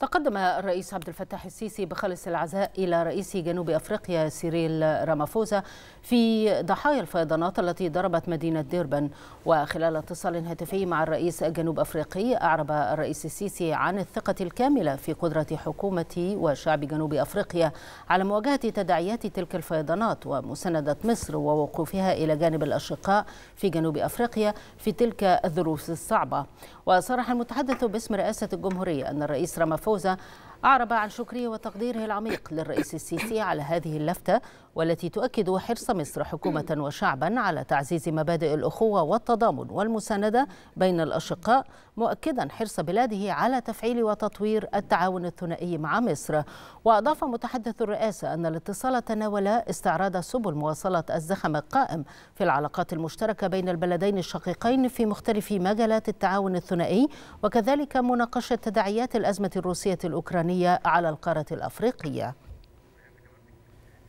تقدم الرئيس عبد الفتاح السيسي بخالص العزاء إلى رئيس جنوب أفريقيا سيريل رامافوزا في ضحايا الفيضانات التي ضربت مدينة ديربن. وخلال اتصال هاتفي مع الرئيس الجنوب أفريقي، أعرب الرئيس السيسي عن الثقة الكاملة في قدرة حكومة وشعب جنوب أفريقيا على مواجهة تداعيات تلك الفيضانات ومساندة مصر ووقوفها إلى جانب الأشقاء في جنوب أفريقيا في تلك الظروف الصعبة. وصرح المتحدث باسم رئاسة الجمهورية أن الرئيس رامافوزا أعرب عن شكره وتقديره العميق للرئيس السيسي على هذه اللفتة، والتي تؤكد حرص مصر حكومة وشعبا على تعزيز مبادئ الأخوة والتضامن والمساندة بين الأشقاء، مؤكدا حرص بلاده على تفعيل وتطوير التعاون الثنائي مع مصر. وأضاف متحدث الرئاسة أن الاتصال تناول استعراض سبل مواصلة الزخم القائم في العلاقات المشتركة بين البلدين الشقيقين في مختلف مجالات التعاون الثنائي، وكذلك مناقشة تداعيات الأزمة الروسية الأوكرانية على القارة الأفريقية.